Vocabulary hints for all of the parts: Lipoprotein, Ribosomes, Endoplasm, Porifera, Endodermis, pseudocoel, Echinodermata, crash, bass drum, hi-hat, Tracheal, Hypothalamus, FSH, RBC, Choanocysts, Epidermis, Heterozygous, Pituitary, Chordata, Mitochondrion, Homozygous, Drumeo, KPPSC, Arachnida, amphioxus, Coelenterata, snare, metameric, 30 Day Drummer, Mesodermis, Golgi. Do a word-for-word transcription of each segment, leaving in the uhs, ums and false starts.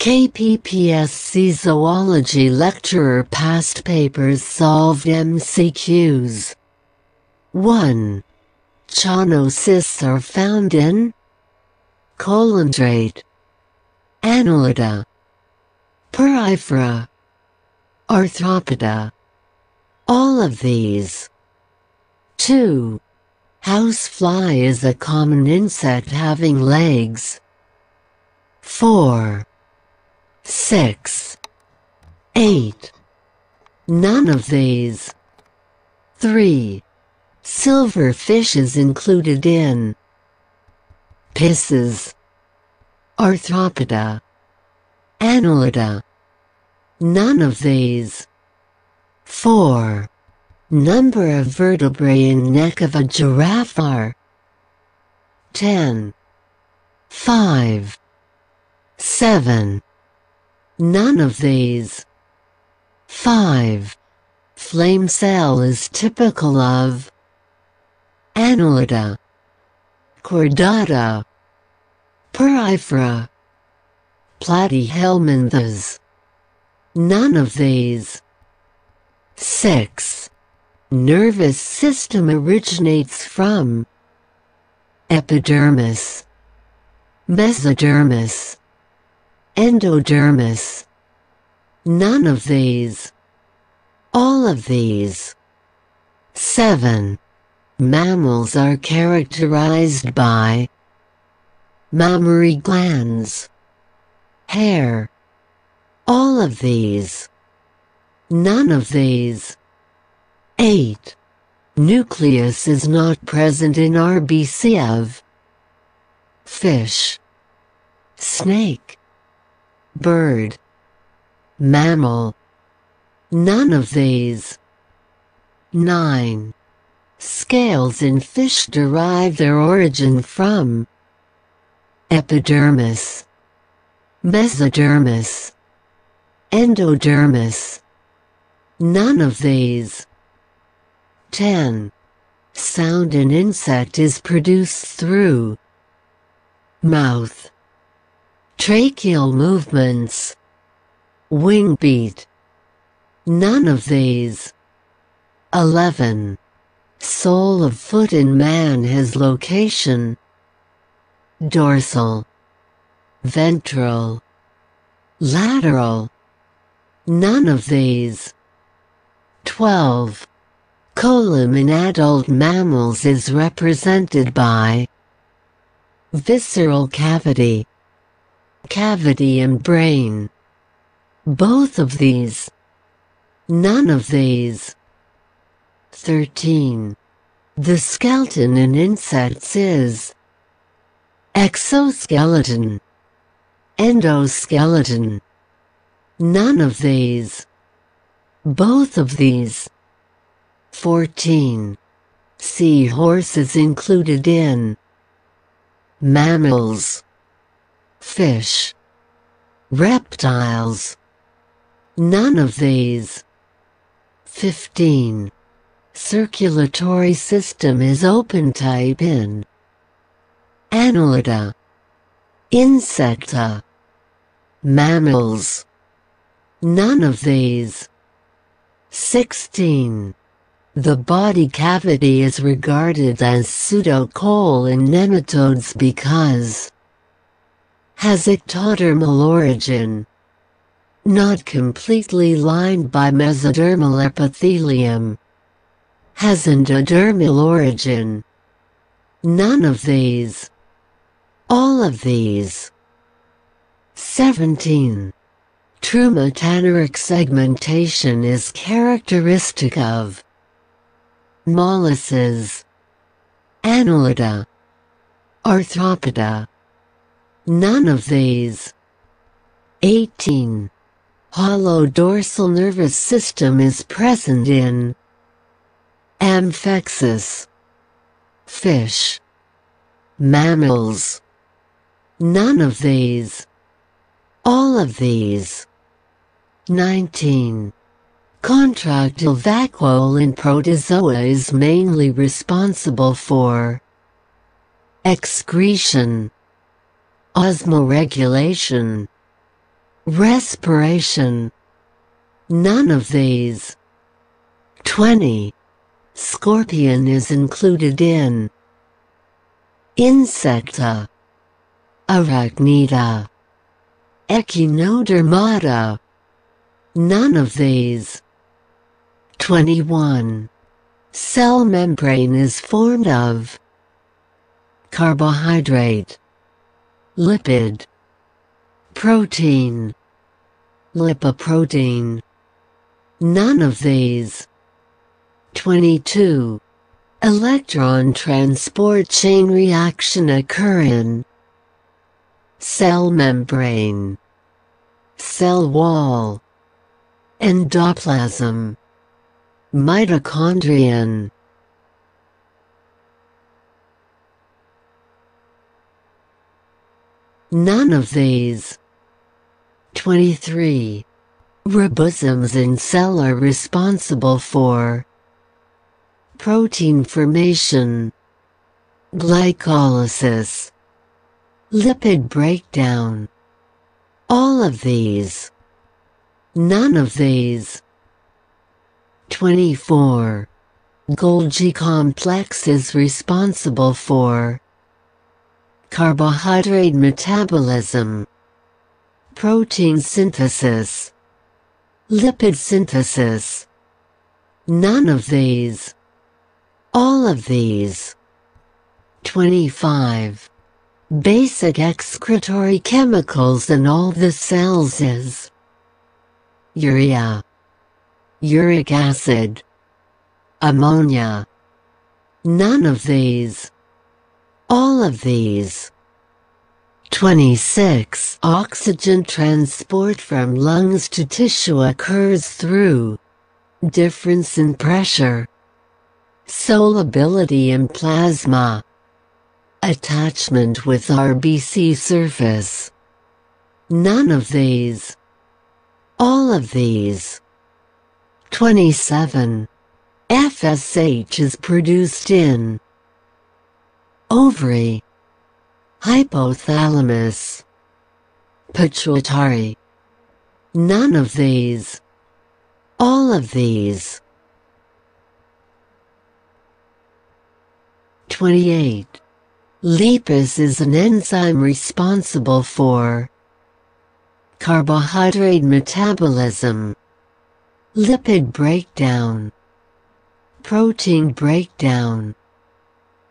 K P P S C zoology lecturer past papers solved M C Qs. one. Choanocysts are found in Coelenterata, Annelida, Porifera, Arthropoda. All of these. two. Housefly is a common insect having legs. four. six. eight. None of these. three. Silverfish is included in Pisces, Arthropoda, Annelida. None of these. four. Number of vertebrae in neck of a giraffe are ten. five. seven. None of these. five. Flame cell is typical of Annelida, Chordata, Porifera, Platyhelminthes. None of these. six. Nervous system originates from Epidermis, Mesodermis, Endodermis. None of these. All of these. seven. Mammals are characterized by mammary glands, hair. All of these. None of these. eight. Nucleus is not present in R B C of fish, snake, bird, mammal. None of these. nine. Scales in fish derive their origin from Epidermis, Mesodermis, Endodermis. None of these. ten. Sound in insect is produced through mouth, tracheal movements, wing beat. None of these. eleven. Sole of foot in man has location dorsal, ventral, lateral. None of these. twelve. Colon in adult mammals is represented by visceral cavity, cavity and brain. Both of these. None of these. thirteen. The skeleton in insects is exoskeleton, endoskeleton. None of these. Both of these. fourteen. Seahorse is included in mammals, fish, reptiles. None of these. fifteen. Circulatory system is open type in Annelida, Insecta, mammals. None of these. sixteen. The body cavity is regarded as pseudocoel in nematodes because has ectodermal origin, not completely lined by mesodermal epithelium, has endodermal origin. None of these. All of these. seventeen. True metameric segmentation is characteristic of molluscs, Annelida, Arthropoda. None of these. eighteen. Hollow dorsal nervous system is present in amphioxus, fish, mammals. None of these. All of these. nineteen. Contractile vacuole in protozoa is mainly responsible for excretion, osmoregulation, Respiration. None of these. twenty. Scorpion is included in Insecta, Arachnida, Echinodermata. None of these. twenty-one. Cell membrane is formed of carbohydrate, lipid, protein, lipoprotein. None of these. twenty-two. Electron transport chain reaction occur in cell membrane, cell wall, endoplasm, mitochondrion. None of these. twenty-three. Ribosomes in cell are responsible for protein formation, glycolysis, lipid breakdown. All of these. None of these. twenty-four. Golgi complex is responsible for carbohydrate metabolism, protein synthesis, lipid synthesis. None of these. All of these. twenty-five. Basic excretory chemicals in all the cells is urea, uric acid, ammonia. None of these. All of these. twenty-six. Oxygen transport from lungs to tissue occurs through difference in pressure, solubility in plasma, attachment with R B C surface. None of these. All of these. twenty-seven. F S H is produced in ovary, hypothalamus, pituitary. None of these. All of these. twenty-eight. Lipase is an enzyme responsible for carbohydrate metabolism, lipid breakdown, protein breakdown.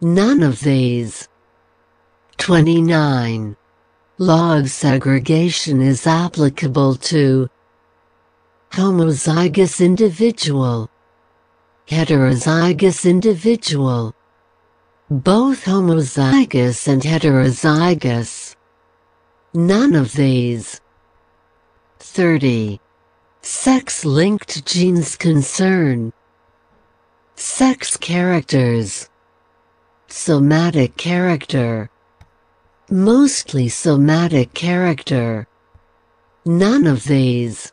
None of these. twenty-nine. Law of segregation is applicable to homozygous individual, heterozygous individual, both homozygous and heterozygous. None of these. thirty. Sex-linked genes concern sex characters, somatic character, mostly somatic character. None of these.